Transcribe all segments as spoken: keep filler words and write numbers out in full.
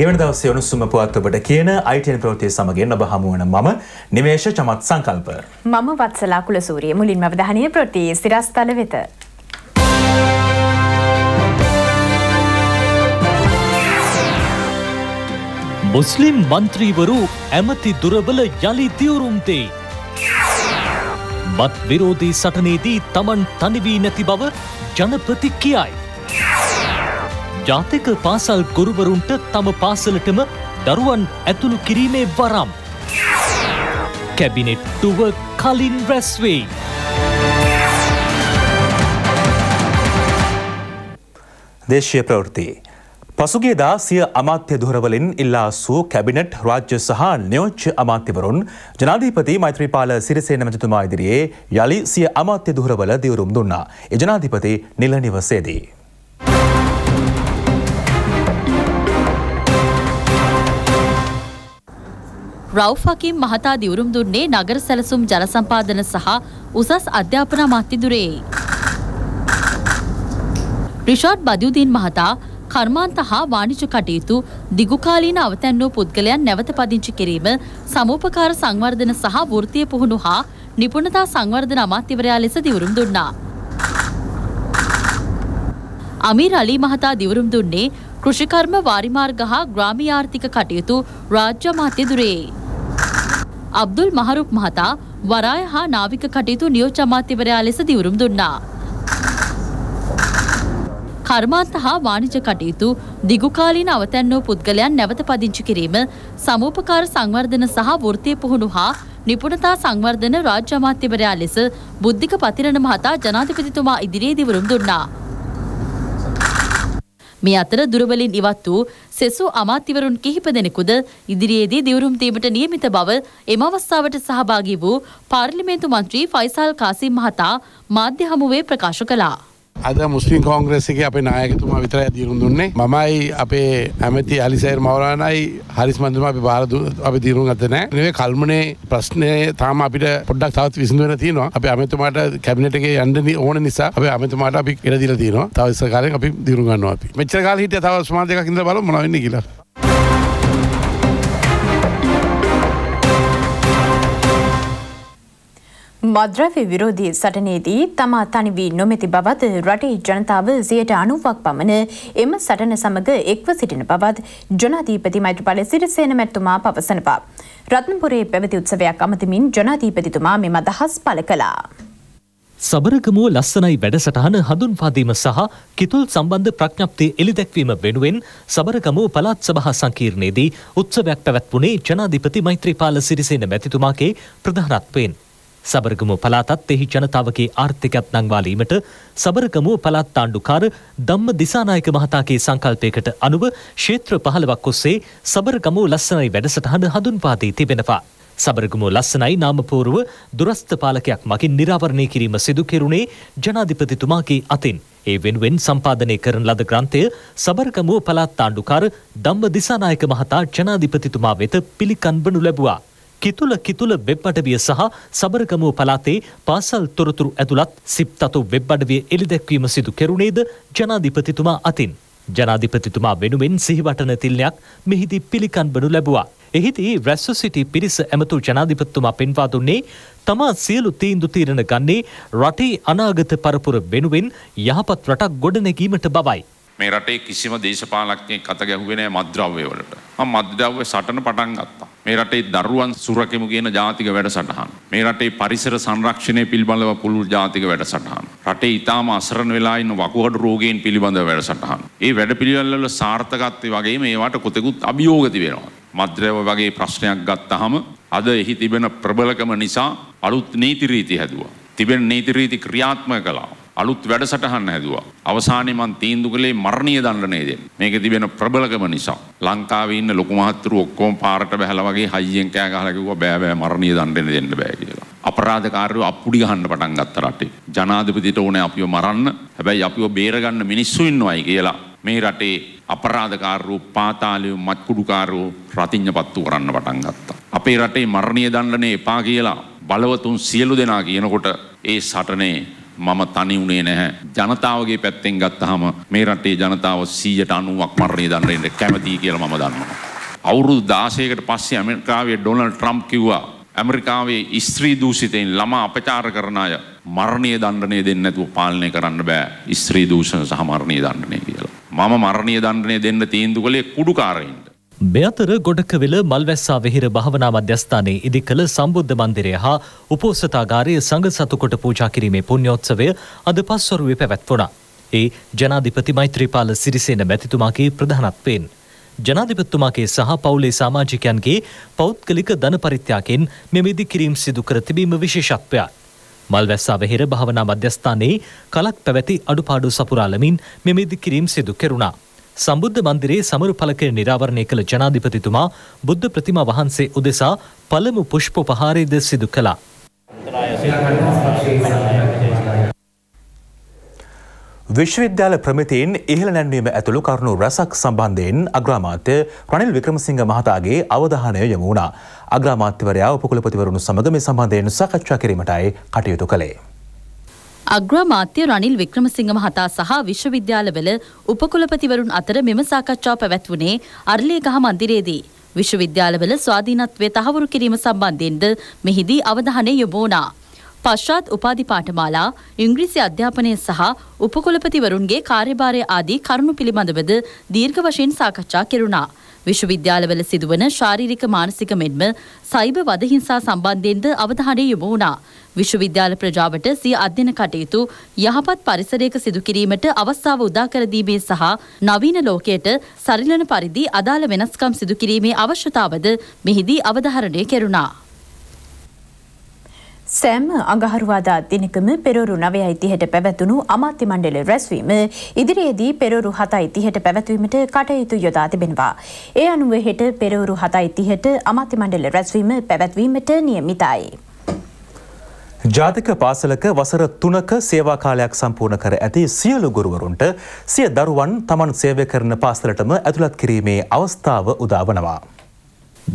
ගෙවන දවසේ උණුසුම පුවත් ඔබට කියන I T N ප්‍රවෘත්ති සමගින් ඔබ හමු වන මම නිමේෂ චමත් සංකල්ප. මම වත්සලා කුලසූරිය. මුලින්ම අවධානය ප්‍රති සිරස්තල වෙත. මුස්ලිම් മന്ത്രിවරු ඇමති දුරබල යලි දියුරුම් දෙයි. බත් විරෝධී සටනේදී Taman තනි වී නැති බව ජනපති කියයි. ජාතික පාසල් ගුරුවරුන්ට තම පාසලටම දරුවන් ඇතුළු කිරීමේ වරම්. කැබිනට්ටුව කලින් රැස්වේ. දේශීය ප්‍රවෘත්ති. පසුගියදා සිය අමාත්‍ය දුරවලින් ඉල්ලා සූ කැබිනට් රාජ්‍ය සහ නියෝජ්‍ය අමාත්‍යවරුන් ජනාධිපති මෛත්‍රීපාල සිරිසේන මැතිතුමා ඉදිරියේ යලි සිය අමාත්‍ය දුරවල දිවුරුම් දුන්නා. ඒ ජනාධිපති නිල නිවසේදී රවුෆ් හකීම් මහතා දිවුරුම් දුන්නේ නගර සැලසුම් ජල සම්පාදන සහ උසස් අධ්‍යාපන අමාත්‍යදුරේ. රිෂාඩ් බදියුදීන් මහතා කර්මාන්ත හා වාණිජ කටයුතු දිගුකාලීන අවතැන් වූ පුද්ගලයන් නැවත පදිංචි කිරීම සමූපකාර සංවර්ධන සහ වෘත්තීය පුහුණු හා නිපුණතා සංවර්ධන අමාත්‍යවරයා ලෙස දිවුරුම් දුන්නා. අමීර් අලි මහතා දිවුරුම් දුන්නේ කෘෂිකර්ම වාරිමාර්ග හා ග්‍රාමීය ආර්ථික කටයුතු රාජ්‍ය අමාත්‍යදුරේ. අබ්දුල් මහරුප් මහතා වරාය හා නාවික කටයුතු නියෝජ්‍ය අමාත්‍යවරයා ලෙස දිවුරුම් දුන්නා. කර්මාන්ත හා වාණිජ කටයුතු දිගුකාලීන අවතැන් වූ පුද්ගලයන් නැවත පදිංචි කිරීම සමූපකාර සංවර්ධන සහ වෘත්තීය පුහුණු හා නිපුණතා සංවර්ධන රාජ්‍ය අමාත්‍යවරයා ලෙස බුද්ධික පතිරණ මහතා ජනාධිපතිතුමා ඉදිරියේ දිවුරුම් දුන්නා. මේ අතර දුරවලින් ඉවත් වූ සෙසු අමාත්‍යවරුන් කිහිප දෙනෙකුද ඉදිරියේදී දිවුරුම් දීමට නියමිත බව එම අවස්ථාවට සහභාගී වූ පාර්ලිමේන්තු මන්ත්‍රී ෆයිසල් කාසිම් මහතා මාධ්‍ය හමුවේ ප්‍රකාශ කළා. අද මුස්ලිම් කොංග්‍රස් එකේ අපේ නායකතුමා විතරයි දිවුරුම් දුන්නේ. මමයි අපේ ඇමති අලි සයර් මවලානායි හරිස් මන්දුමා අපි බාර අපි දිවුරුම් ගත නැහැ. නෙවෙයි කල්මනේ ප්‍රශ්නේ තාම අපිට පොඩ්ඩක් තවත් විසඳ වෙන තියෙනවා. අපේ ඇමතුමාට කැබිනට් එකේ යන්න ඕන නිසා අපේ ඇමතුමාට අපි ඉර දීලා තියෙනවා. තව ඉස්සර කාලෙක අපි දිවුරුම් ගන්නවා අපි. මෙච්චර කාලෙ හිටියා තව සමාජ දෙකක් ඉඳලා බලමු මොනවා වෙන්නේ කියලා. මද්‍රව්‍ය විරෝධී සටනේදී තමා තනි වී නොමැති බවත් රටේ ජනතාව සියයට අනූපක් පමණ එම සටන සමග එක්ව සිටින බවත් ජනාධිපති මෛත්‍රීපාල සිරිසේන මැතිතුමා පවසනවා. රත්නපුරේ පැවති උත්සවයක් අමතමින් ජනාධිපතිතුමා මෙම අදහස් පළ කළා. සබරගමුව ලස්සනයි වැඩසටහන හඳුන්වා දීම සහ කිතුල් සම්බන්ධ ප්‍රඥප්තිය එළිදැක්වීම වෙනුවෙන් සබරගමුව පළාත් සභා සංකීර්ණයේදී උත්සවයක් පැවැත්වුණේ ජනාධිපති මෛත්‍රීපාල සිරිසේන මැතිතුමාගේ ප්‍රධානත්වයෙන්. සබරගමුව පළාතත් එහි ජනතාවගේ ආර්ථිකයත් නංවාලීමට සබරගමුව පළාත් තාණ්ඩුකාර ධම්ම දිසානායක මහතාගේ සංකල්පයකට අනුව ක්ෂේත්‍ර පහළොවක් ඔස්සේ සබරගමුව ලස්සනයි වැඩසටහන හඳුන්වා දී තිබෙනවා. සබරගමුව ලස්සනයි නාමපූර්ව දුරස්ත පාලකයක් මගින් නිරාවරණය කිරීම සිදු කෙරුණේ ජනාධිපතිතුමාගේ අතින්. ඒ වෙනුවෙන් සම්පාදනය කරන ලද ග්‍රන්ථය සබරගමුව පළාත් තාණ්ඩුකාර ධම්ම දිසානායක මහතා ජනාධිපතිතුමා වෙත පිළිකන් වනු ලැබුවා. කිතුල කිතුල වෙබ් අඩවිය සහ සබරගමුව පළාතේ පාසල් තොරතුරු ඇතුළත් සිප්තතු වෙබ් අඩවිය එළිදැක්වීම සිදු කෙරුණේද ජනාධිපතිතුමා අතින්. ජනාධිපතිතුමා වෙනුවෙන් සිහිවටන තිල්නයක් මෙහිදී පිළිකන්වනු ලැබුවා. එහිදී රැස්ව සිටි පිරිස ඇමතු ජනාධිපතිතුමා පෙන්වා දුන්නේ තමා සියලු තීන්දු තීරණ ගන්නේ රටේ අනාගත පරපුර වෙනුවෙන් යහපත් රටක් ගොඩනැගීමට බවයි. මේ රටේ කිසිම දේශපාලනඥයෙක් අත ගැහුවේ නැහැ මද්ද්‍රව්‍ය වලට. මම මද්ද්‍රව්‍ය සටන පටන් ගත්තා. මේ රටේ දරුවන් සුරකිමු කියන ජාතික වැඩසටහන. මේ රටේ පරිසර සංරක්ෂණය පිළිබඳව පුළුල් ජාතික වැඩසටහන. රටේ ඊටාම අසරණ වෙලා ඉන්න වකුගඩු රෝගීන් පිළිබඳව වැඩසටහන. මේ වැඩපිළිවෙළ වල සාර්ථකත්වය වගේම ඒවට කොතෙකුත් අභියෝග තිබෙනවා. මද්ද්‍රව්‍ය වගේ ප්‍රශ්නයක් ගත්තාම අද එහි තිබෙන ප්‍රබලකම නිසා අලුත් නීති රීති හැදුවා. තිබෙන නීති රීති ක්‍රියාත්මක කළා. අලුත් වැඩසටහන් හැදුවා. අවසානයේ මන් තීන්දුව කළේ මරණීය දඬුවම දෙන්න. මේකේ තිබෙන ප්‍රබලකම නිසා ලංකාවේ ඉන්න ලොකු මහත්තුරු ඔක්කොම පාරට බැහැලා වගේ හයියෙන් කෑ ගහලා කිව්වා බෑ බෑ මරණීය දඬුවම දෙන්න බෑ කියලා. අපරාධකාරයෝ අප්පුඩි ගහන්න පටන් ගත්ත රටේ. ජනාධිපතිට ඕනේ අපිව මරන්න. හැබැයි අපිව බේර ගන්න මිනිස්සු ඉන්නවයි කියලා මේ රටේ අපරාධකාරයෝ පාතාලිය මත්කුඩුකාරයෝ රතිඤ්ඤපත්තු කරන්න පටන් ගත්තා. අපේ රටේ මරණීය දඬුවම එපා කියලා බලවතුන් සියලු දෙනා කියනකොට ඒ සටනේ මම තනි උනේ නැහැ. ජනතාවගේ පැත්තෙන් ගත්තාම මේ රටේ ජනතාව සීයට අනූවක් මරණය දඬුවම් දෙන්න කැමතියි කියලා මම දන්නවා. අවුරුදු දාසයකට පස්සේ ඇමරිකාවේ ඩොනල්ඩ් ට්‍රම්ප් කිව්වා ඇමරිකාවේ ස්ත්‍රී දූෂිතයින් ළමා අපචාර කරන අය මරණීය දඬුවම් දෙන්නේ නැතුව පාලනය කරන්න බෑ ස්ත්‍රී දූෂණ සහ මරණීය දඬුවම් කියලා. මම මරණීය දඬුවම් දෙන්න තීන්දුව කළේ කුඩුකාරයින්ට. මේ අතර ගොඩකවිල මල්වැස්සා විහෙර භාවනා මධ්‍යස්ථානයේ ඉදිකළ සම්බුද්ධ මන්දිරය හා උපෝසථාගාරයේ සංඝ සතු කොට පූජා කිරීමේ පුණ්‍යෝත්සවය අද පස්වරුවේ පැවැත්වුණා. ඒ ජනාධිපති මෛත්‍රීපාල සිරිසේන මැතිතුමාගේ ප්‍රධානත්වයෙන් ජනාධිපතිතුමාගේ සහ පවුලේ සමාජිකයන්ගේ පෞද්ගලික ධන පරිත්‍යාගයෙන් මෙමෙදි කිරීම සිදු කර තිබීම විශේෂත්වයයි. මල්වැස්සා වෙහෙර භාවනා මධ්‍යස්ථානයේ කලක් පැවති අඩුපාඩු සපුරාලමින් මෙමෙදි කිරීම සිදු කෙරුණා. සම්බුද්ධ මන්දිරයේ සමරු ඵලකය නිරාවරණය කළ ජනාධිපතිතුමා බුද්ධ ප්‍රතිමා වහන්සේ උදෙසා පළමු පුෂ්පෝපහාරයද සිදු කළා. විශ්වවිද්‍යාල ප්‍රමිතීන් ඉහළ නැන්වීම ඇතුළු කරුණු රැසක් සම්බන්ධයෙන් අග්‍රාමාත්‍ය රනිල් වික්‍රමසිංහ මහතාගේ අවධානය යොමු වුණා. අග්‍රාමාත්‍යවරයා උපකුලපතිවරුන් සමග මේ සම්බන්ධයෙන් සාකච්ඡා කිරීමටයි කටයුතු කළේ. අග්‍රාමාත්‍ය රනිල් වික්‍රමසිංහ මහතා සහ විශ්වවිද්‍යාලවල උපකුලපතිවරුන් අතර මෙම සාකච්ඡාව පැවැත්වුණේ අරලියගහ මන්දිරයේදී. විශ්වවිද්‍යාලවල ස්වාධීනත්වය තහවුරු කිරීම සම්බන්ධයෙන්ද මෙහිදී අවධානය යොමු වුණා. පශ්චාත් උපාධි පාඨමාලා ඉංග්‍රීසි අධ්‍යාපනය සහ උපකුලපතිවරුන්ගේ කාර්යභාරය ආදී කරුණු පිළිබඳවද දීර්ඝ වශයෙන් සාකච්ඡා කෙරුණා. විශ්වවිද්‍යාලවල සිදුවන ශාරීරික මානසික මෙන්ම සයිබර් වද හිංසා සම්බන්ධයෙන්ද අවධානය යොමු වුණා. විශ්වවිද්‍යාල ප්‍රජාවට සිය අධ්‍යයන කටයුතු යහපත් පරිසරයක සිදු කිරීමට අවස්ථාව උදා කර දීමේ සහ නවීන ලෝකයට සරිලන පරිදි අදාළ වෙනස්කම් සිදු කිරීමේ අවශ්‍යතාවද මෙහිදී අවධාරණය කෙරුණා. සෑම අඟහරුවාදා දිනකම පෙරවරු නවයයි තිහට පැවැතුණු අමාත්‍ය මණ්ඩල රැස්වීම ඉදිරියේදී පෙරවරු හතයි තිහට පැවැත්වීමට කටයුතු යොදා තිබෙනවා. ඒ අනුව හෙට පෙරවරු හතයි තිහට අමාත්‍ය මණ්ඩල රැස්වීම පැවැත්වීමට නියමිතයි. ජාතික පාසලක වසර තුනක සේවා කාලයක් සම්පූර්ණ කර ඇති සියලු ගුරුවරුන්ට සිය දරුවන් තමන් සේවය කරන පාසලටම ඇතුළත් කිරීමේ අවස්ථාව උදා වනවා.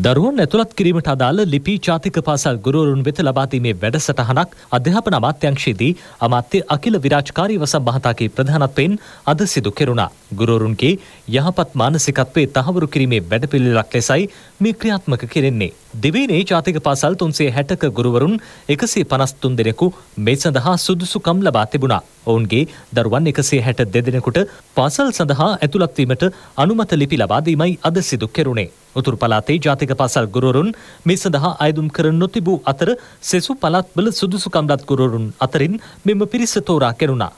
දරුවන් ඇතුළත් කිරීමට අදාළ ලිපි ජාතික පාසල් ගුරුවරුන් වෙත ලබාදීමේ වැඩසටහනක් අධ්‍යාපන අමාත්‍යංශයේදී අමාත්‍ය අකිල විරාජකාරීව සම්බහතාගේ ප්‍රධානත්වයෙන් අද සිදු කෙරුණා. ගුරුවරුන්ගේ යහපත් මානසිකත්වයේ තහවුරු කිරීමේ වැඩපිළිවෙලක් ලෙසයි මේ ක්‍රියාත්මක කෙරෙන්නේ. දිවයිනේ ජාතික පාසල් තුන්සිය හැටක ගුරුවරුන් එකසිය පනස් තුන් දෙනෙකු මේ සඳහා සුදුසුකම් ලබා තිබුණා. ඔවුන්ගේ දරුවන් එකසිය හැට දෙක දෙනෙකුට පාසල් සඳහා ඇතුළත් වීමට අනුමත ලිපි ලබා දීමයි අද සිදු කෙරුණේ. උතුරු පළාතේ ජාතික පාසල් ගුරුවරුන් මේ සඳහා අයදුම් කර නොතිබූ අතර සෙසු පළාත්වල සුදුසුකම් ලත් ගුරුවරුන් අතරින් මෙම පිරිස තෝරා කෙරුණා.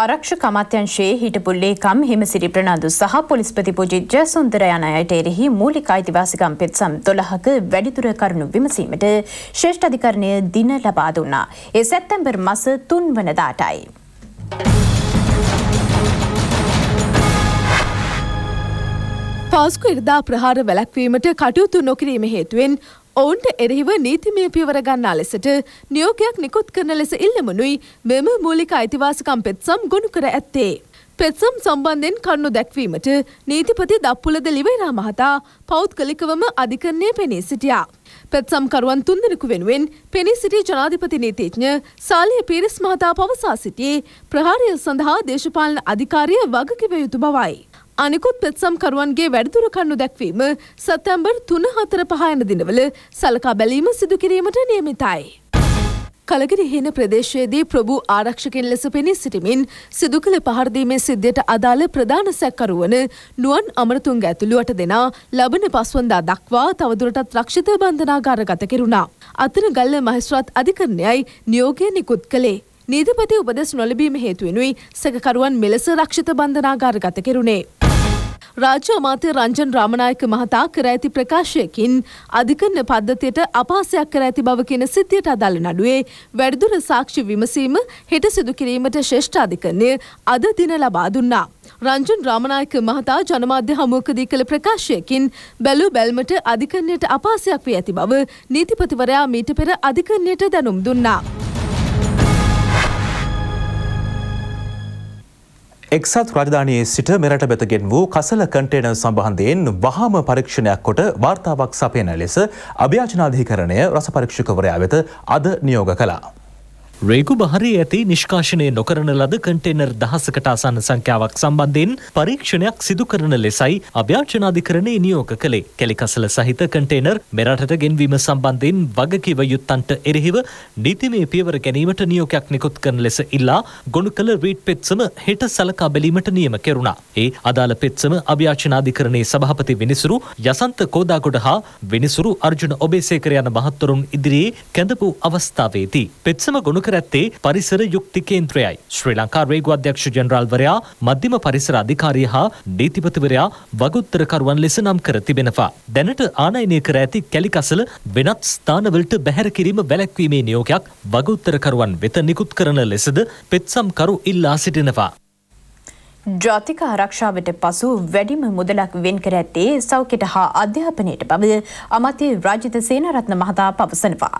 ආරක්ෂක අමාත්‍යංශයේ හිටපු ලේකම් හිමසිරි ප්‍රනාන්දු සහ පොලිස්පති පූජිත් ජයසුන්දර යන අයට එරෙහි මූලික අයිතිවාසිකම් පෙත්සම් දොළහක වැඩිදුර කරුණු විමසීමට ශ්‍රේෂ්ඨ අධිකරණය දින ලබා දුන්නා. ඒ සැප්තැම්බර් මාස තුන් වනදාටයි. පාස්කු ඉරිදා ප්‍රහාර වැළැක්වීමට කටයුතු නොකිරීම හේතුවෙන් ඔවුන්ට එරෙහිව නීතිමය පියවර ගන්නා ලෙසට නියෝගයක් නිකුත් කරන ලෙස ඉල්ලමනුයි මෙම මූලික අයිතිවාසිකම් පෙත්සම් ගොනු කර ඇත්තේ. පෙත්සම් සම්බන්ධයෙන් කරුණු දැක්වීමට නීතිපති දප්පුලද ලිවේරා මහතා පෞද්ගලිකවම අධිකරණයේ පෙනී සිටියා. පෙත්සම්කරුවන් තුන්දෙනෙකු වෙනුවෙන් පෙනී සිටි ජනාධිපති නීතිඥ සාලිය පීරිස් මහතා පවසා සිටියේ ප්‍රහාරය සඳහා දේශපාලන අධිකාරිය වගකිව යුතු බවයි. අනිකුත් පෙත්සම්කරුවන්ගේ වැඩිදුර කරුණු දැක්වීම සැප්තැම්බර් තුන හතර පහ යන දිනවල සලකා බැලීම සිදු කිරීමට නියමිතයි. කලගිරි හේන ප්‍රදේශයේදී ප්‍රභූ ආරක්ෂකෙන් ලෙස පෙනී සිටමින් සිදු කළ පහර දීමේ සිද්ධියට අදාළ ප්‍රධාන සැකකරු වන නුවන් අමරතුංග ඇතුළු අට දෙනා ලබන පස්වන්දා දක්වා තවදුරටත් රක්ෂිත බන්ධනාගාරගත කෙරුණා. අතරගල්ල මහේස්ත්‍රාත් අධිකරණයයි නියෝගය නිකුත් කළේ. නීතිපති උපදෙස් නොලැබීම හේතුවෙනුයි සැකකරුවන් මෙලෙස රක්ෂිත බන්ධනාගාරගත කෙරුණේ. රාජ්‍ය අමාත්‍ය රංජන් රාමනායක මහතා කර ඇති ප්‍රකාශයකින් අධිකරණ පද්ධතියට අපහාසයක් කර ඇති බව කියන සිද්ධියට අදාළ නඩුවේ වැඩිදුර සාක්ෂි විමසීම හෙට සිදු කිරීමට ශ්‍රේෂ්ඨ අධිකරණය අද දින ලබා දුන්නා. රංජන් රාමනායක මහතා ජනමාධ්‍ය හමුවකදී කළ ප්‍රකාශයකින් බැලූ බැල්මට අධිකරණයට අපහාසයක් වී ඇති බව නීතිපතිවරයා මීට පෙර අධිකරණයට දැනුම් දුන්නා. එක්සත් රාජධානියේ සිට මෙරට වෙතගෙන් වූ කසල කන්ටේනර් සම්බන්ධයෙන් වහාම පරීක්ෂණයක් කොට වාර්තාවක් සපයන ලෙස අභියාචනාධිකරණය රස පරීක්ෂකවරයා වෙත අද නියෝග කළා. රේගු බහරේ ඇති නිෂ්කාශනය නොකරන ලද කන්ටේනර් දහසකට ආසන්න සංඛ්‍යාවක් සම්බන්ධයෙන් පරීක්ෂණයක් සිදු කරන ලෙසයි අභ්‍යාචනාධිකරණයේ නියෝග කළේ. කෙලිකසල සහිත කන්ටේනර් මෙරටට ගෙන්වීම සම්බන්ධයෙන් වගකීම යුත්තන්ට එරෙහිව නීතිමය පියවර ගැනීමට නියෝගයක් නිකුත් කරන ලෙස ඉල්ලා ගොනු කළ රීට් පෙත්සම හෙට සලකා බැලීමට නියම කෙරුණා. ඒ අදාළ පෙත්සම අභ්‍යාචනාධිකරණයේ සභාපති විනිසුරු යසන්ත කෝදාගොඩ හා විනිසුරු අර්ජුන ඔබේසේකර යන මහත්වරුන් ඉදිරියේ කැඳපු අවස්ථාවේදී පෙත්සම ගොනු करते परिसर युक्ति केंद्र आई श्रीलंका रेगु अध्यक्ष जनरल वर्या मध्यम परिसर अधिकारी हा नीतिपतिवर्या वगुत्तर करुवन लेस नाम करति बेनफा දැනට ආනයනය කර ඇති කැලිකසල වෙනත් ස්ථානවලට බැහැර කිරීම වැළැක්වීමේ නියෝගයක් වගුත්තර කරුවන් වෙත නිකුත් කරන ලෙසද පෙත්සම් කරු ඉල්ලා සිටිනවා. ජාතික ආරක්ෂාවට පසු වැඩිම මුදලක් වෙන් කර ඇත්තේ සෞඛ්‍යට හා අධ්‍යාපනයට බව අමාත්‍ය රාජිත සේනාරත්න මහතා පවසනවා.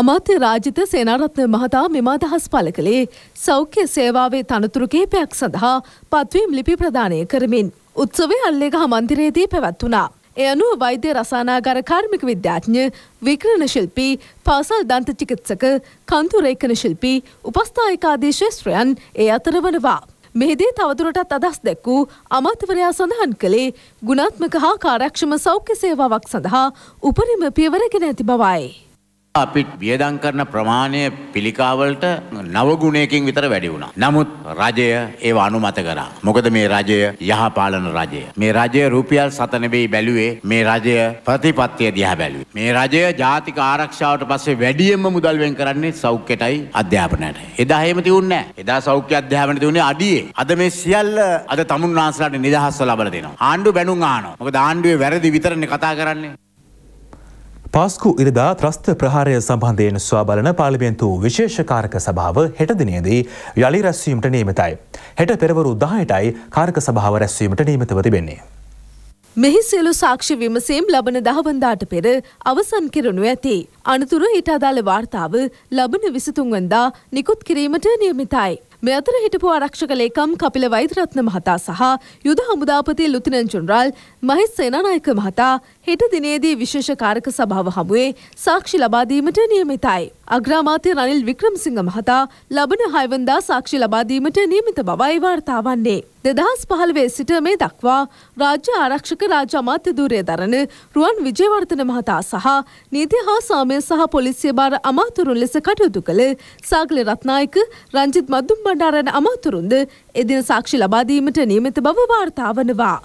අමාත්‍ය රාජිත සේනාරත්න මහතා මෙම අදහස් පළ කළේ සෞඛ්‍ය සේවාවේ තනතුරු කිහිපයක් සඳහා පත්වීම් ලිපි ප්‍රදානය කරමින් උත්සවය අල්ලේගහ මන්දිරයේදී පැවැත්වුණා. ඒ අනුව වෛද්‍ය රසායනාගාර කාර්මික විද්‍යාඥ, විකිරණ ශිල්පී, පාසල් දන්ත චිකිත්සක, කන්තුරේඛන ශිල්පී, උපස්ථායක ආදී ශිෂ්‍යයන් ඒ අතර වනවා. මෙහිදී තවදුරටත් අදහස් දැක් වූ අමාත්‍යවරයා සඳහන් කළේ ගුණාත්මක හා කාර්යක්ෂම සෞඛ්‍ය සේවාවක් සඳහා උපරිම පියවර ගෙන ඇති බවයි. අපිට වියදම් කරන ප්‍රමාණය පිළිකාවලට නව ගුණයකින් විතර වැඩි වුණා. නමුත් රජය ඒව අනුමත කරා. මොකද මේ රජය යහපාලන රජය. මේ රජය රුපියල් සත නෙවෙයි බැලුවේ. මේ රජය ප්‍රතිපත්තිය දිහා බැලුවේ. මේ රජය ජාතික ආරක්ෂාවට පස්සේ වැඩියෙන්ම මුදල් වෙන් කරන්නේ සෞඛ්‍යයටයි අධ්‍යාපනයටයි. එදා එහෙම තිබුණේ නැහැ. එදා සෞඛ්‍ය අධ්‍යාපනය තිබුණේ අඩියේ. අද මේ සියල්ල අද තමුන්නාන්සලාට නිදහස ලබා දෙනවා. ආණ්ඩුව බැනුම් අහනවා. මොකද ආණ්ඩුවේ වැරදි විතරනේ කතා කරන්නේ. පාස්කු ඉරිදා ත්‍රස්ත ප්‍රහාරය සම්බන්ධයෙන් සොයා බලන පාර්ලිමේන්තු විශේෂ කාර්ක සභාව හෙට දිනේදී යළි රැස්වීමට නියමිතයි. හෙට පෙරවරු දහයටයි කාර්ක සභාව රැස්වීමට නියමිතව තිබෙන්නේ. මෙහි සියලු සාක්ෂි විමසීම් ලබන දහවනදාට පෙර අවසන් කෙරෙනු ඇති. අනතුරු ඊට අදාළ වාර්තාව ලබන විසිතුන් වෙනිදා නිකුත් කිරීමට නියමිතයි. මේ අතර හිටපු ආරක්ෂක ලේකම් කපිල වෛද්‍යරත්න මහතා සහ යුද හමුදාපති ලුතිනන්ට් ජෙනරාල් මහේස් සේනානායක මහතා හෙට දිනේදී විශේෂ කාර්ක සභාව හමුවේ සාක්ෂි ලබා දීමට නියමිතයි. අග්‍රාමාත්‍ය රනිල් වික්‍රමසිංහ මහතා ලබන හය වෙනිදා සාක්ෂි ලබා දීමට නියමිත බවයි වාර්තා වන්නේ. දෙදහස් පහළොව සිට මේ දක්වා රාජ්‍ය ආරක්ෂක රාජ්‍ය අමාත්‍ය ධූරය දරන රුවන් විජේවර්ධන මහතා සහ නීති හා සාමය සහ පොලිසිය භාර අමාත්‍යවරුන් ලෙස කටයුතු කළ සාගල රත්නායක රංජිත් මද්දුම්බ ඩාරන අමාත්‍යවරුන්ද එදින සාක්ෂි ලබා දීමට නියමිත බව වාර්තා වනවා.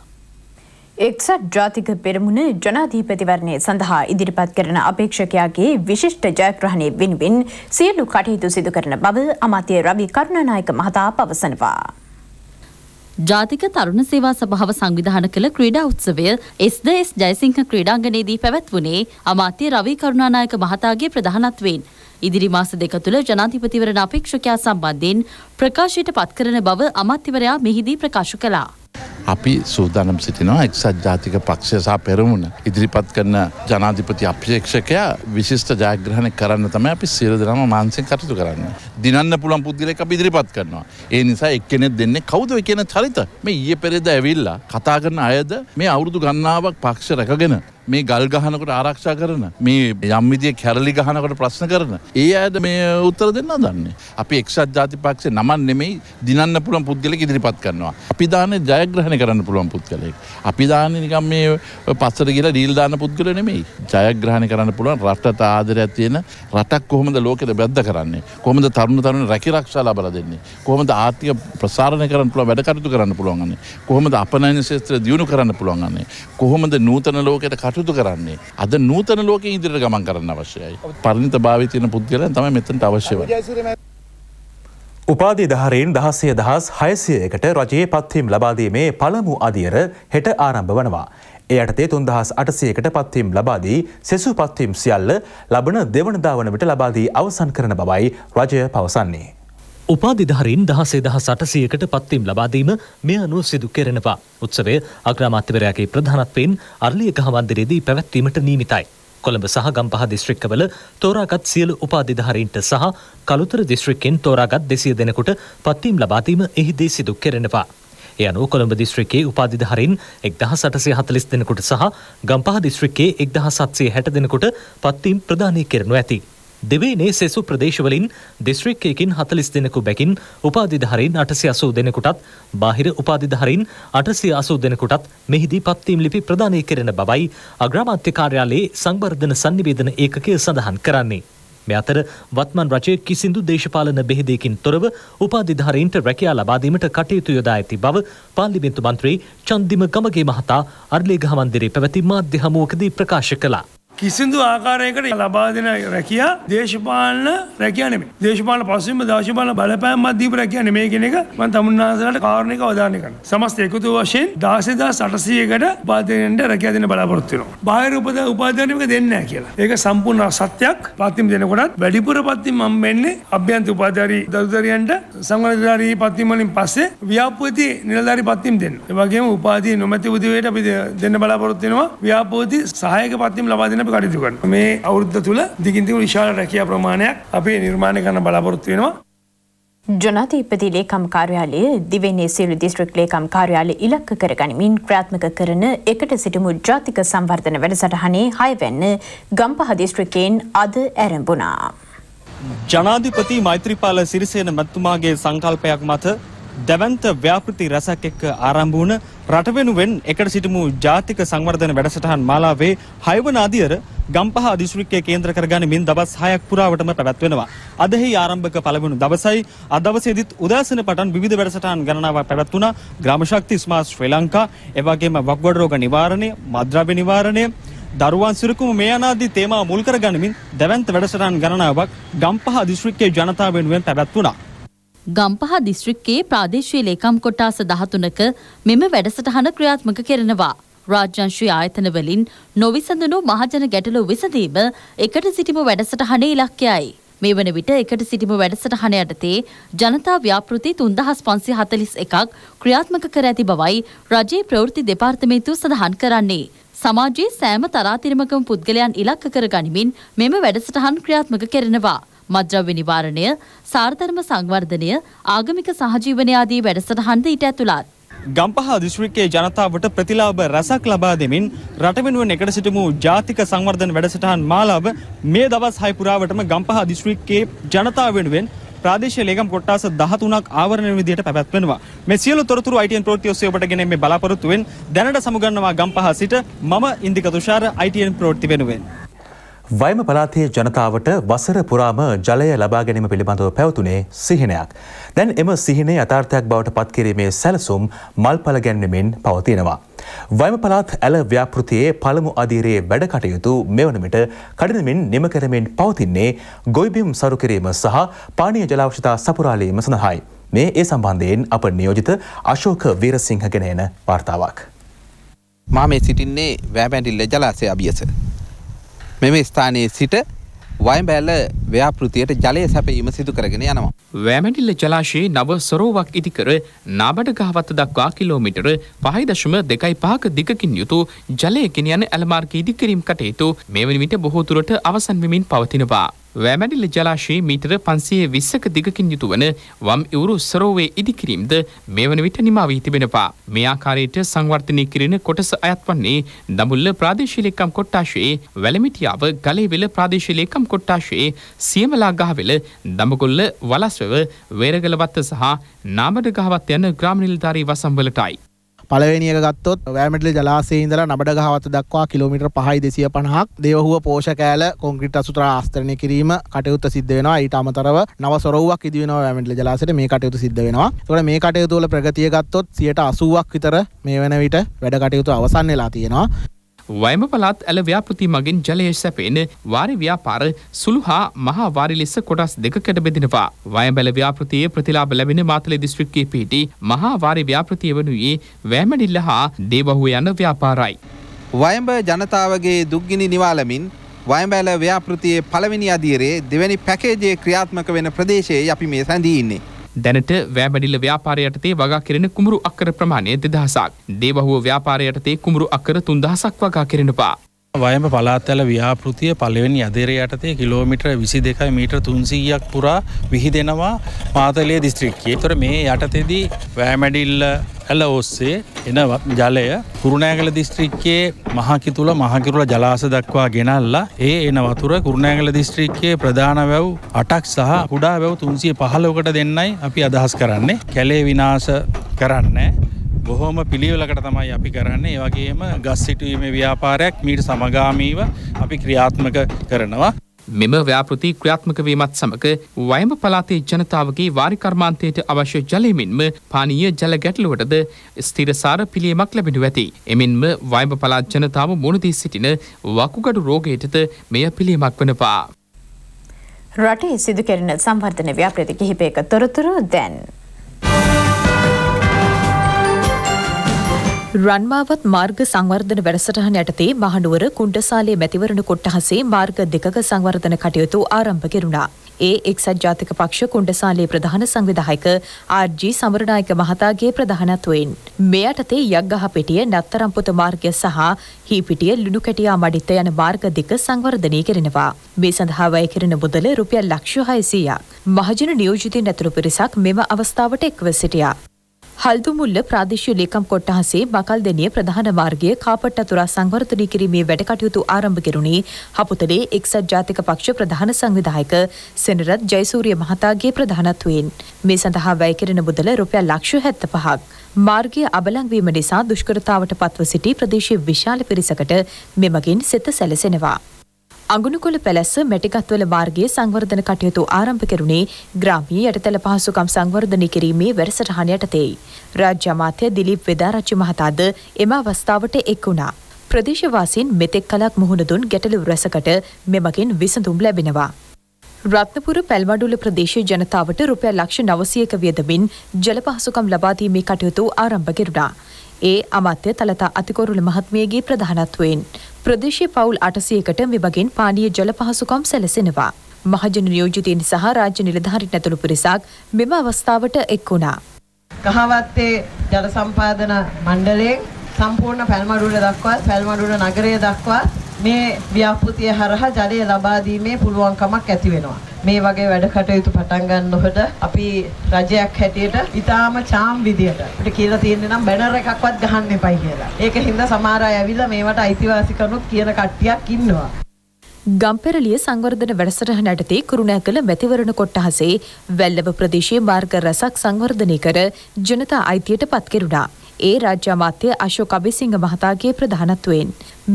එක්සත් ජාතික පෙරමුණ ජනාධිපතිවරණය සඳහා ඉදිරිපත් කරන අපේක්ෂකයාගේ විශිෂ්ට ජයග්‍රහණය වෙනුවෙන් සියලු කටයුතු සිදු කරන බව අමාත්‍ය රවි කරුණානායක මහතා පවසනවා. ජාතික තරුණ සේවා සභාව සංවිධාන කළ ක්‍රීඩා උත්සවය එස් ද එස් ජයසිංහ ක්‍රීඩාංගණයේදී පැවැත්වුණේ අමාත්‍ය රවි කරුණානායක මහතාගේ ප්‍රධානත්වයෙන්. ඉදිරි මාස දෙක තුළ ජනාධිපතිවරණ අපේක්ෂකයා සම්බන්ධයෙන් ප්‍රකාශයට පත් කරන බව අමාත්‍යවරයා මෙහිදී ප්‍රකාශ කළා. අපි සූදානම් සිටිනවා එක්සත් ජාතික පක්ෂය සහ පෙරමුණ ඉදිරිපත් කරන ජනාධිපති අපේක්ෂකයා විශිෂ්ට ජයග්‍රහණය කරන්න තමයි අපි සියලු දෙනාම මානසික කටයුතු කරන්නේ. දිනන්න පුළුවන් පුද්ගලෙක් අපි ඉදිරිපත් කරනවා. ඒ නිසා එක්කෙනෙක් දෙන්නේ කවුද කියන චරිත මේ ඊයේ පෙරේද ඇවිල්ලා කතා කරන අයද මේ අවුරුදු ගණනාවක් පක්ෂ රැකගෙන මේ ගල් ගහනකොට ආරක්ෂා කරන මේ යම් විදිය කැරලි ගහනකොට ප්‍රශ්න කරන ඒ අයද මේ උත්තර දෙන්න හදන්නේ. අපි එක්සත් ජාතික පක්ෂේ නමක් නෙමෙයි දිනන්න පුළුවන් පුද්ගලෙක් ඉදිරිපත් කරනවා. අපි දාන්නේ ජයග්‍රහණය කරන්න පුළුවන් පුද්ගලයෙක්. අපි දාන්නේ නිකම් මේ පස්සට ගිහලා රීල් දාන පුද්ගලය නෙමෙයි. ජයග්‍රහණය කරන්න පුළුවන් රටට ආදරයක් තියෙන රටක් කොහොමද ලෝකෙට බැද්ද කරන්නේ? කොහොමද තරුණ තරුණියන් රැකිරක්ෂා ලබා දෙන්නේ? කොහොමද ආර්ථික ප්‍රසාරණය කරන්න පුළුවන් වැඩ කටයුතු කරන්න පුළුවන් අනේ? කොහොමද අපනයන ශාස්ත්‍රය දියුණු කරන්න පුළුවන් අනේ? කොහොමද නූතන ලෝකයට කටයුතු කරන්නේ? අද නූතන ලෝකයේ ඉදිරියට ගමන් කරන්න අවශ්‍යයි. පරිණිතභාවයේ තියෙන පුද්ගලයන් තමයි මෙතනට අවශ්‍ය වෙන්නේ. උපාධි ධාරීන් දහසය දහස් හයසියයකට රජයේ පත්වීම් ලබාදීමේ පළමු අදියර හෙට ආරම්භ වනවා. ඒ යටතේ තුන්දහස් අටසියයකට පත්වීම් ලබාදී සෙසු පත්වීම් සියල්ල ලබන දෙවනදා වන විට ලබාදී අවසන් කරන බවයි රජය පවසන්නේ. උපාධිධාරීන් දහසේ දහස් අටසියයකට පත්වීම් ලබාදීම මේ අනුව සිදු කෙරෙනවා. උත්සවය අග්‍රාමාත්‍යවරයාගේ ප්‍රධානත්වයෙන් අරලියගහ මන්දිරයේදී පැවැත්වීමට නියමිතයි. කොළඹ සහ ගම්පහ දිස්ත්‍රික්කවල තෝරාගත් සියලු උපාධිධාරීන්ට සහ කළුතර දිස්ත්‍රික්කෙන් තෝරාගත් දෙසිය දෙනෙකුට පත්වීම් ලබා දීම එහිදී සිදු කෙරෙනවා. ඒ අනුව කොළඹ දිස්ත්‍රික්කයේ උපාධිධාරීන් එක්දහස් අටසිය හතළිස් දෙනෙකුට සහ ගම්පහ දිස්ත්‍රික්කයේ එක්දහස් හත්සිය හැට දෙනෙකුට පත්වීම් ප්‍රදානය කරනු ඇති. දෙවේනේ සෙසු ප්‍රදේශවලින් දිස්ත්‍රික්කයකින් හතළිස් දෙනෙකු බැගින් උපාධිධාරීන් අටසිය අසූ දෙනෙකුටත් බාහිර උපාධිධාරීන් අටසිය අසූ දෙනෙකුටත් මෙහිදී පත්වීම් ලිපි ප්‍රදානය කෙරෙන බවයි අග්‍රාමාත්‍ය කාර්යාලයේ සංවර්ධන සන්නිවේදන ඒකකය සඳහන් කරන්නේ. මේ අතර වත්මන් රජයේ කිසිදු දේශපාලන බෙහෙදයකින් තොරව උපාධිධාරීන්ට රැකියා ලබා දීමට කටයුතු යොදා ඇති බව පාර්ලිමේන්තු මන්ත්‍රී චන්දිම ගමගේ මහතා අරලියගහ මන්දිරයේ පැවති මාධ්‍ය හමුවකදී ප්‍රකාශ කළා. කිසිදු ආකාරයකට ලබා දෙන රැකියා දේශපාලන රැකියා නෙමෙයි. දේශපාලන පසුබිම දේශපාලන බලපෑමක් දීප රැකියා නෙමෙයි කියන එක මම තමුන්නාන්සලාට කාරණේක අවධානය කරනවා. සමස්ත එකතු වශයෙන් දාසය දහස් අටසියයකට උපාධිධාරීන්ට රැකියා දෙන්න බලාපොරොත්තු වෙනවා. බාහිර උපාධිධාරීන් මේක දෙන්නේ නැහැ කියලා. ඒක සම්පූර්ණ සත්‍යයක්. පත්තිම දෙනකොටත් වැඩිපුර පත්තිම මම වෙන්නේ අභ්‍යන්තර උපාධිධාරී දරුදරියන්ට සංවර්ධනකාරී පත්තිම වලින් පස්සේ ව්‍යාපෘති නිලධාරී පත්තිම දෙනවා. ඒ වගේම උපාධිය නොමැති උදවියට අපි දෙන්න බලාපොරොත්තු වෙනවා. ව්‍යාපෘති සහායක පත්තිම ලබා දෙන්න කටයුතු කරනවා. මේ අවුරුද්ද තුල දිගින් දිගට විශාල රැකියා ප්‍රමාණයක් අපි නිර්මාණය කරන්න බලාපොරොත්තු වෙනවා. ජනාධිපති ලේකම් කාර්යාලය දිවයිනේ සියලු දිස්ත්‍රික් ලේකම් කාර්යාලය ඉලක්ක කරගනිමින් ක්‍රියාත්මක කරන එකට සිටමු ජාතික සංවර්ධන වැඩසටහනේ හයවැන්න ගම්පහ දිස්ත්‍රික්කයෙන් අද ආරම්භුණා. ජනාධිපති මෛත්‍රීපාල සිරිසේන මැතිතුමාගේ සංකල්පයක් මත දැවැන්ත ව්‍යාපෘති රැසක් එක්ක ආරම්භ වුණ රට වෙනුවෙන් එකට සිටමු ජාතික සංවර්ධන වැඩසටහන් මාලාවේ හයවන අදියර ගම්පහ දිස්ත්‍රික්කයේ කේන්ද්‍ර කරගනිමින් දවස් හයක් පුරාවටම පැවැත්වෙනවා. අදෙහි ආරම්භක පළවෙනි දවසයි. අද දවසේදීත් උදෑසන පටන් විවිධ වැඩසටහන් ගණනාවක් පැවැත්ුණා. ග්‍රාම ශක්ති ස්මාර්ට් ශ්‍රී ලංකා, ඒ වගේම වකුගඩු රෝග නිවාරණය, මද්ද්‍රව්‍ය නිවාරණය, දරුවන් සිරකුම මේ ආදී තේමා මුල් කරගනිමින් දැවැන්ත වැඩසටහන් ගණනාවක් ගම්පහ දිස්ත්‍රික්කයේ ජනතාව වෙනුවෙන් පැවැත්ුණා. ගම්පහ දිස්ත්‍රික්කයේ ප්‍රාදේශීය ලේකම් කොටස දහතුනක මෙම වැඩසටහන ක්‍රියාත්මක කරනවා. රාජ්‍යංශීය ආයතනවලින් නොවිසඳුණු මහජන ගැටලු විසඳීම එකට සිටීම වැඩසටහනේ ඉලක්කයයි. මේ වන විට එකට සිටීම වැඩසටහන යටතේ ජනතා ව්‍යාපෘති තුන්දහස් පන්සිය හතළිස් එකක් ක්‍රියාත්මක කර ඇති බවයි රජයේ ප්‍රවෘත්ති දෙපාර්තමේන්තුව සඳහන් කරන්නේ. සමාජයේ සෑම තරාතිරමකම පුද්ගලයන් ඉලක්ක කරගනිමින් මෙම වැඩසටහන් ක්‍රියාත්මක කරනවා. මද්ද්‍රව්‍ය නිවාරණය, සාරධර්ම සංවර්ධනය, ආගමික සහජීවනය ආදී වැඩසටහන් ද ඊට ඇතුළත්. ගම්පහ දිස්ත්‍රික්කයේ ජනතාවට ප්‍රතිලාභ රසක් ලබා දෙමින් රට වෙනුවෙන් එකට සිටමු ජාතික සංවර්ධන වැඩසටහන් මාලාව මේ දවස් හය පුරාවටම ගම්පහ දිස්ත්‍රික්කයේ ජනතාව වෙනුවෙන් ප්‍රාදේශීය ලේකම් කොටස දහතුනක් ආවරණය විදිහට පැවැත්වෙනවා. මේ සියලු තොරතුරු I T N ප්‍රවෘත්ති ඔස්සේ ඔබට ගෙන මේ බලාපොරොත්තු වෙන දැනට සමුගන්නවා ගම්පහ සිට මම Indika Thushara I T N ප්‍රවෘත්ති වෙනුවෙන්. වයඹ පළාතේ ජනතාවට වසර පුරාම ජලය ලබා ගැනීම පිළිබඳව පැවතුනේ සිහිනයක්. දැන් එම සිහිනය යථාර්ථයක් බවට පත් කිරීමේ සැලසුම් මල්පල ගැන්වීමෙන් පවතිනවා. වයඹ පළාත් ඇල ව්‍යාපෘතියේ පළමු අදියරේ වැඩ කටයුතු මෙවන විට කඩිනමින් නිම කරමින් පවතින්නේ ගොවිබිම් සරු කිරීම සහ පානීය ජලාශිතා සපුරාලීම සඳහායි. මේ ඒ සම්බන්ධයෙන් අප නියෝජිත අශෝක වීරසිංහ ගෙන එන වාර්තාවක්. මා මේ සිටින්නේ වෑපැටිල්ල ජලාශය අභියස. මෙම ස්ථානයේ සිට වයඹ ඇල ව්‍යාපෘතියට ජලය සැපයීම සිදු කරගෙන යනවා. වෑමැටිල්ල ජලාශයේ නව සරෝවක් ඉදිකර නාබඩගහ වත්ත දක්වා කිලෝමීටර පහයි දශම දෙකයි පහක දිගකින් යුතු ජලය ගෙනියන ඇල මාර්ග ඉදිකිරීම් කටයුතු මේ වන විට බොහෝ දුරට අවසන් වෙමින් පවතිනවා. වෑමැටිල්ල ජලාශයේ මීටර පන්සිය විස්සක දිගකින් යුතු වන වම් ඉවුරු සරෝවේ ඉදිකිරීම්ද මේ වන විට නිමා වී තිබෙනවා. මේ ආකාරයට සංවර්ධනය කිරීම කොටස අයත් වන්නේ දඹුල්ල ප්‍රාදේශීය ලේකම් කොට්ටාශයේ වැලමිටියාව ගලේවිල ප්‍රාදේශීය ලේකම් කොට්ටාශයේ සියමලා ගහවෙල දඹකොල්ල වලස්වැව වේරගලවත්ත සහ නාමඩ ගහවත් යන ග්‍රාම නිලධාරී වසම්වලටයි. පළවෙනි එක ගත්තොත් වෑමැටිල්ල ජලාශයේ ඉඳලා නබඩ ගහවත දක්වා කිලෝමීටර් පහයි දෙසිය පනහක් දේවහුව පෝෂකෑල කොන්ක්‍රීට් අසුතර ආස්තරණය කිරීම කටයුත්ත සිද්ධ වෙනවා. ඊට අමතරව නව සොරවුවක් ඉදි වෙනවා වෑමැටිල්ල ජලාශයට. මේ කටයුතු සිද්ධ වෙනවා. ඒකට මේ කටයුතු වල ප්‍රගතිය ගත්තොත් සියයට අසූවක් විතර මේ වෙන විට වැඩ කටයුතු අවසන් වෙලා තියෙනවා. වයඹ පළාත් ඇල ව්‍යාපෘති මගින් ජලය සැපෙන වාරි ව්‍යාපාර සුළු හා මහා වාරි ලෙස කොටස් දෙකකට බෙදෙනවා. වයඹ ඇල ව්‍යාපෘතියේ ප්‍රතිලාභ ලැබෙන මාතලේ දිස්ත්‍රික්කයේ පිහිටි මහා වාරි ව්‍යාපෘතිය වනුයේ වෑමැටිල්ල හා දේවහුව යන ව්‍යාපාරයි. වයඹ ජනතාවගේ දුක්ගිනි නිවාලමින් වයඹ ඇල ව්‍යාපෘතියේ පළවෙනි අදියරේ දෙවැනි පැකේජයේ ක්‍රියාත්මක වෙන ප්‍රදේශයේ අපි මේ සැදී ඉන්නේ. දැනට වෑමැටිල්ල ව්‍යාපාරය යටතේ වගා කෙරෙන කුමරු අක්කර ප්‍රමාණය දෙදහසක්. දේවහුව ව්‍යාපාරය යටතේ කුමරු අක්කර තුන්දහසක් වගා කෙරෙනවා. වයඹ පළාත්වල ව්‍යාපෘතිය පළවෙනි අධීරය යටතේ කිලෝමීටර විසිදෙකයි මීටර තුන්සීයක් පුරා විහිදෙනවා මාතලේ දිස්ත්‍රික්කයේ. ඒතර මේ යටතේදී වෑමැඩිල්ල ඇල ඔස්සේ එන ජලය කුරුණෑගල දිස්ත්‍රික්කයේ මහකිතුල මහකිරුල ජලාශ දක්වා ගෙනල්ලා ඒ එන වතුර කුරුණෑගල දිස්ත්‍රික්කයේ ප්‍රධාන වැව් අටක් සහ කුඩා වැව් තුන්සිය පහළොවකට දෙන්නයි අපි අදහස් කරන්නේ. කැලේ විනාශ කරන්නේ බොහොම පිළිවෙලකට තමයි අපි කරන්නේ. ඒ වගේම ගස් සිටුවීමේ ව්‍යාපාරයක් මීට සමගාමීව අපි ක්‍රියාත්මක කරනවා. මෙම ව්‍යාපෘති ක්‍රියාත්මක වීමත් සමග වයඹ පළාතේ ජනතාවගේ වාරි කර්මාන්තයට අවශ්‍ය ජලයෙන්ම පානීය ජල ගැටලුවටද ස්ථිරසාර පිළියමක් ලැබෙනු ඇති. එමෙන්ම වයඹ පළාත් ජනතාව මුහුණ දී සිටින වකුගඩු රෝගයටද මෙය පිළියමක් වනවා. රටේ සිදු කෙරෙන සංවර්ධන ව්‍යාපෘති කිහිපයක තොරතුරු දැන්. රන්මාවත් මාර්ග සංවර්ධන වැඩසටහන යටතේ මහනුවර කුණ්ඩසාලේ මැතිවරණ කොට්ටහසේ මාර්ග දෙකක සංවර්ධන කටයුතු ආරම්භ කෙරුණා. ඒ එක්සත් ජාතික පක්ෂ කුණ්ඩසාලේ ප්‍රධාන සංවිධායක ආර් ජී සමරනායක මහතාගේ ප්‍රධානත්වයෙන් මේ යටතේ යක්ගහපෙටිය නත්තරම්පොත මාර්ගය සහ හීපිටිය ලුණුකැටියා මඩිත යන මාර්ග දෙක සංවර්ධනය කෙරෙනවා. මේ සඳහා වැය කෙරෙන මුදල රුපියල් ලක්ෂ හයසීයක්. මහජන නියෝජිතින් ඇතුළු පිරිසක් මෙම අවස්ථාවට එක්ව සිටියා. හල්දුමුල්ල ප්‍රාදේශීය ලේකම් කොට්ටහසේ බකල්දෙණිය ප්‍රධාන මාර්ගයේ කාපට් අතුරා සංවර්ධනය කිරීමේ වැඩකටයුතු ආරම්භ කෙරුණේ හපුතලේ එක්සත් ජාතික පක්ෂ ප්‍රධාන සංවිධායක සෙනරත් ජයසූරිය මහතාගේ ප්‍රධානත්වයෙන්. මේ සඳහා වැය කෙරෙන මුදල රුපියල් ලක්ෂ හැත්තෑපහක්. මාර්ගය අබලං වීම නිසා දුෂ්කරතාවට පත්ව සිටි ප්‍රදේශයේ විශාල පිරිසකට මෙමගින් සිත සැලසෙනවා. අඟුණුකොළ පැලැස්ස මැටිගත්වල මාර්ගයේ සංවර්ධන කටයුතු ආරම්භ කෙරුණේ ග්‍රාමීය යටිතල පහසුකම් සංවර්ධනය කිරීමේ වැඩසටහන යටතේයි. රාජ්‍ය අමාත්‍ය දිලීප් වේදාරච්චි මහතාද එම අවස්ථාවට එක් වුණා. ප්‍රදේශවාසීන් මෙතෙක් කලක් මුහුණ දුන් ගැටලු රැසකට මෙමගින් විසඳුම් ලැබෙනවා. රත්නපුර පැල්වඩුල ප්‍රදේශයේ ජනතාවට රුපියල් ලක්ෂ නවසීයක වියදමින් ජල පහසුකම් ලබා දීමේ කටයුතු ආරම්භ කෙරුණා. ඒ අමාත්‍ය තලතා අතිකොරුල මහත්මියගේ ප්‍රධානත්වයෙන් ප්‍රදේශීය පවුල් අටසීයකට මෙබගින් පානීය ජල පහසුකම් සැලසෙනවා. මහජන නියෝජිතයින් සහ රාජ්‍ය නිලධාරීන් ඇතුළු පිරිසක් මෙම අවස්ථාවට එක් වුණා. ගහවත්තේ ජල සම්පාදන මණ්ඩලයෙන් සම්පූර්ණ පැල්මඩුවල දක්වා පැල්මඩුවල නගරය දක්වා මේ ව්‍යාපෘතිය හරහා ජලය ලබා දීමේ පුළුවන්කමක් ඇති වෙනවා. මේ වගේ වැඩ කටයුතු පටන් ගන්නකොට අපි රජයක් හැටියට ඊටාම චාම් විදියට අපිට කියලා තියෙන්නේ නම් බැනර් එකක්වත් ගහන්න එපයි කියලා. ඒක හින්දා සමහර අය ඇවිල්ලා මේවට අයිතිවාසිකනුත් කියන කට්ටියක් ඉන්නවා. ගම්පෙරළිය සංවර්ධන වැඩසටහන යටතේ කුරුණෑගල මැතිවරණ කොට්ටහසේ වැල්ලව ප්‍රදේශයේ මාර්ග රැසක් සංවර්ධනය කර ජනතා අයිතියට පත් කෙරුණා. ඒ රාජ්‍ය අමාත්‍ය අශෝක අබේසිංහ මහතාගේ ප්‍රධානත්වයෙන්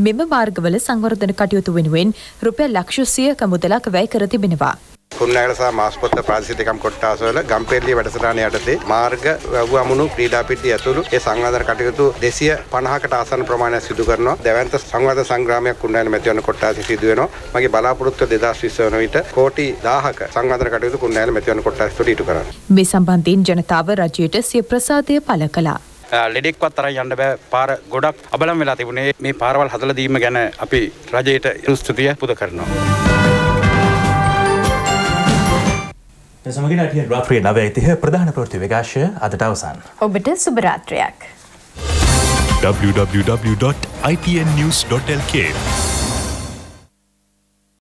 මෙම මාර්ගවල සංවර්ධන කටයුතු වෙනුවෙන් රුපියල් ලක්ෂ සියක මුදලක් වැය කර තිබෙනවා. කුරුණෑගල සහ මාස්පොත්ත ප්‍රාදේශීය ලේකම් කොට්ටාසවල ගම්පෙරළිය වැඩසටහන යටතේ මාර්ග වැව් අමුණු ක්‍රීඩා පිටිය ඇතුළු ඒ සංවර්ධන කටයුතු දෙසිය පනහකට ආසන්න ප්‍රමාණයක් සිදු කරනවා. දැවැන්ත සංවර්ධන සංග්‍රාමයක් කුරුණෑගල මැතිවරණ කොට්ටාසයේ සිදු වෙනවා. මගේ බලාපොරොත්තුව දෙදාස් විස්ස වන විට කෝටි දහයක සංවර්ධන කටයුතු කුරුණෑගල මැතිවරණ කොට්ටාසයට ඉටු කරන්න. මේ සම්බන්ධයෙන් ජනතාව රජයට සිය ප්‍රසාදය පළ කළා. ලෙඩෙක්වත් තරම් යන්න බෑ. පාර ගොඩක් අබලම් වෙලා තිබුණේ. මේ පාරවල් හදලා දීම ගැන අපි රජයට ස්තුතිය පුද කරනවා. මේ සමගින් අද රාත්‍රියේ නවය තිහට ප්‍රධාන ප්‍රවෘත්ති විකාශය අදට අවසන්. ඔබට සුබ රාත්‍රියක්. w w w dot i t n news dot l k